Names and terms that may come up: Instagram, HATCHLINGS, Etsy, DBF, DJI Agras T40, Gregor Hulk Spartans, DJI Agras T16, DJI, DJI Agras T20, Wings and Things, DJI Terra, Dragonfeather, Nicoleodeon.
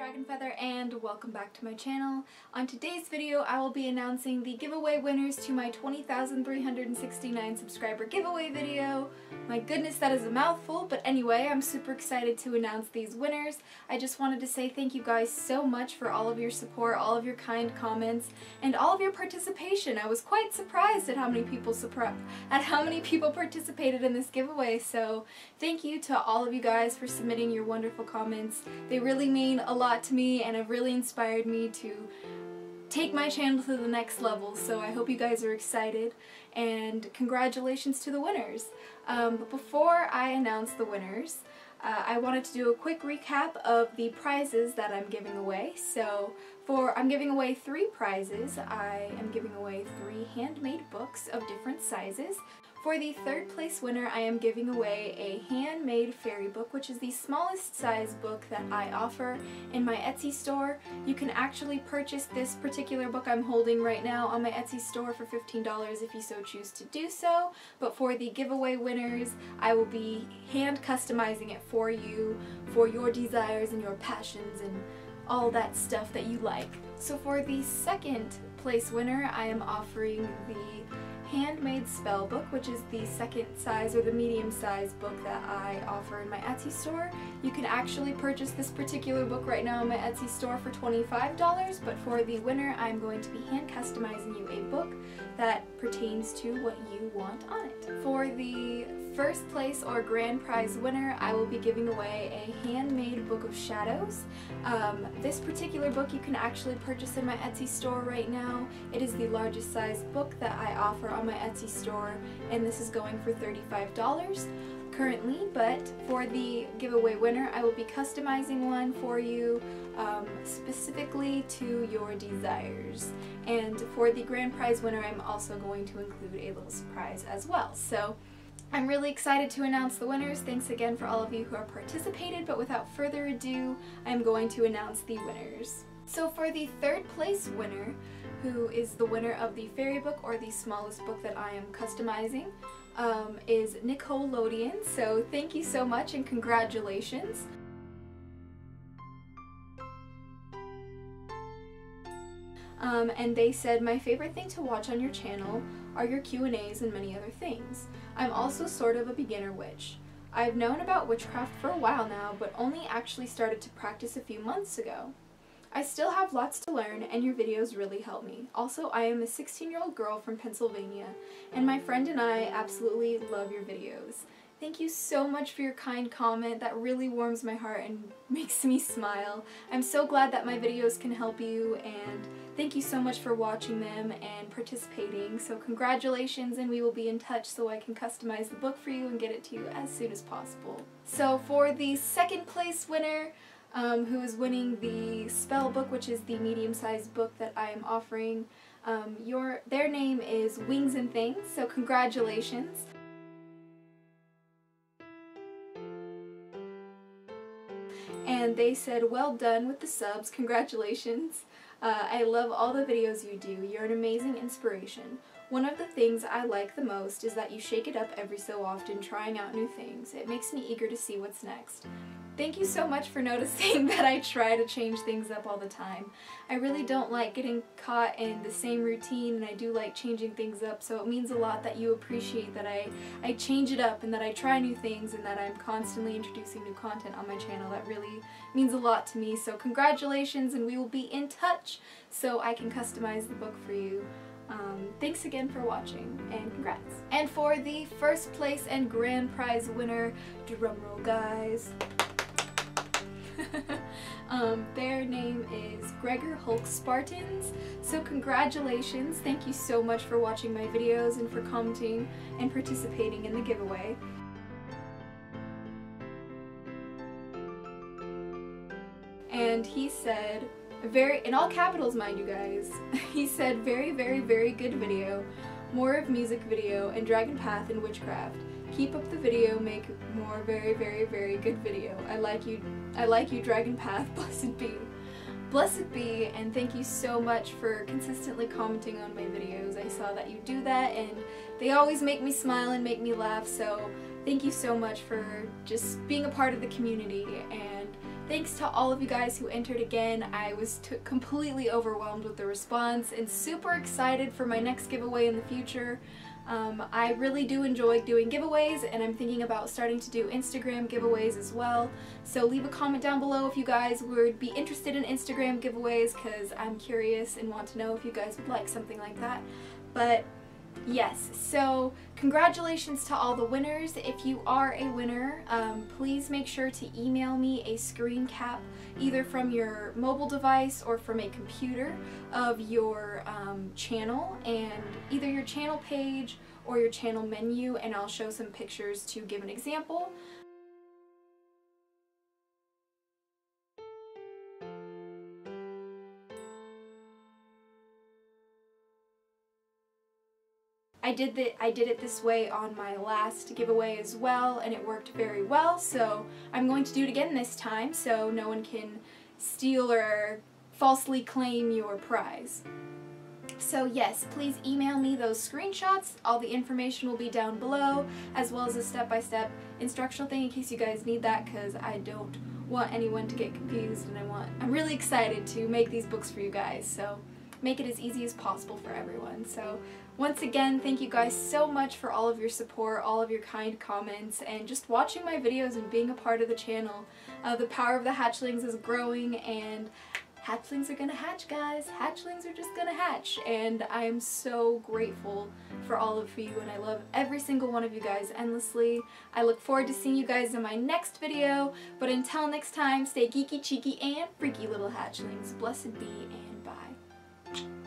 Dragonfeather and welcome back to my channel. On today's video I will be announcing the giveaway winners to my 20,369 subscriber giveaway video. My goodness, that is a mouthful, but anyway, I'm super excited to announce these winners. I just wanted to say thank you guys so much for all of your support, all of your kind comments, and all of your participation. I was quite surprised at how many people participated in this giveaway, so thank you to all of you guys for submitting your wonderful comments. They really mean a lot to me and have really inspired me to take my channel to the next level, so I hope you guys are excited, and congratulations to the winners. But before I announce the winners, I wanted to do a quick recap of the prizes that I'm giving away. So I'm giving away three prizes. I am giving away three handmade books of different sizes. For the third place winner, I am giving away a handmade fairy book, which is the smallest size book that I offer in my Etsy store. You can actually purchase this particular book I'm holding right now on my Etsy store for $15 if you so choose to do so. But for the giveaway winners, I will be hand customizing it for you, for your desires and your passions and all that stuff that you like. So for the second place winner, I am offering the handmade spell book, which is the second size or the medium size book that I offer in my Etsy store. You can actually purchase this particular book right now in my Etsy store for $25, but for the winner I'm going to be hand customizing you a book that pertains to what you want on it. For the first place or grand prize winner, I will be giving away a handmade book of shadows. This particular book you can actually purchase in my Etsy store right now. It is the largest size book that I offer on my Etsy store, and this is going for $35 currently. But for the giveaway winner, I will be customizing one for you specifically to your desires. And for the grand prize winner, I'm also going to include a little surprise as well. So I'm really excited to announce the winners. Thanks again for all of you who have participated, but without further ado, I'm going to announce the winners. So for the third place winner, who is the winner of the fairy book or the smallest book that I am customizing, is Nicoleodeon. So thank you so much and congratulations. And they said, my favorite thing to watch on your channel are your Q&As and many other things. I'm also sort of a beginner witch. I've known about witchcraft for a while now, but only actually started to practice a few months ago. I still have lots to learn, and your videos really help me. Also, I am a 16-year-old girl from Pennsylvania, and my friend and I absolutely love your videos. Thank you so much for your kind comment. That really warms my heart and makes me smile. I'm so glad that my videos can help you, and thank you so much for watching them and participating. So congratulations, and we will be in touch so I can customize the book for you and get it to you as soon as possible. So for the second place winner, who is winning the spell book, which is the medium-sized book that I am offering, their name is Wings and Things, so congratulations. And they said, well done with the subs, congratulations. I love all the videos you do. You're an amazing inspiration. One of the things I like the most is that you shake it up every so often, trying out new things. It makes me eager to see what's next. Thank you so much for noticing that I try to change things up all the time. I really don't like getting caught in the same routine, and I do like changing things up, so it means a lot that you appreciate that I change it up and that I try new things and that I'm constantly introducing new content on my channel. That really means a lot to me, so congratulations, and we will be in touch so I can customize the book for you. Thanks again for watching, and congrats. And for the first place and grand prize winner, drumroll guys, their name is Gregor Hulk Spartans, so congratulations. Thank you so much for watching my videos and for commenting and participating in the giveaway. And he said, in all capitals, mind you guys, he said, very, very, very good video. More of music video and Dragon Path and witchcraft. Keep up the video, make more very, very, very good video. I like you, Dragon Path, blessed be. Blessed be, and thank you so much for consistently commenting on my videos. I saw that you do that, and they always make me smile and make me laugh, so thank you so much for just being a part of the community, and Thanks to all of you guys who entered again. I was completely overwhelmed with the response and super excited for my next giveaway in the future. I really do enjoy doing giveaways, and I'm thinking about starting to do Instagram giveaways as well. So leave a comment down below if you guys would be interested in Instagram giveaways, because I'm curious and want to know if you guys would like something like that. But yes, so congratulations to all the winners. If you are a winner, please make sure to email me a screen cap, either from your mobile device or from a computer, of your channel, and either your channel page or your channel menu, and I'll show some pictures to give an example. I did it this way on my last giveaway as well, and it worked very well, so I'm going to do it again this time so no one can steal or falsely claim your prize. So yes, please email me those screenshots. All the information will be down below, as well as a step-by-step instructional thing in case you guys need that, because I don't want anyone to get confused, and I'm really excited to make these books for you guys, so make it as easy as possible for everyone. So once again, thank you guys so much for all of your support, all of your kind comments, and just watching my videos and being a part of the channel. The power of the hatchlings is growing, and hatchlings are gonna hatch, guys. Hatchlings are just gonna hatch, and I am so grateful for all of you, and I love every single one of you guys endlessly. I look forward to seeing you guys in my next video, but until next time, stay geeky, cheeky, and freaky little hatchlings. Blessed be, and bye.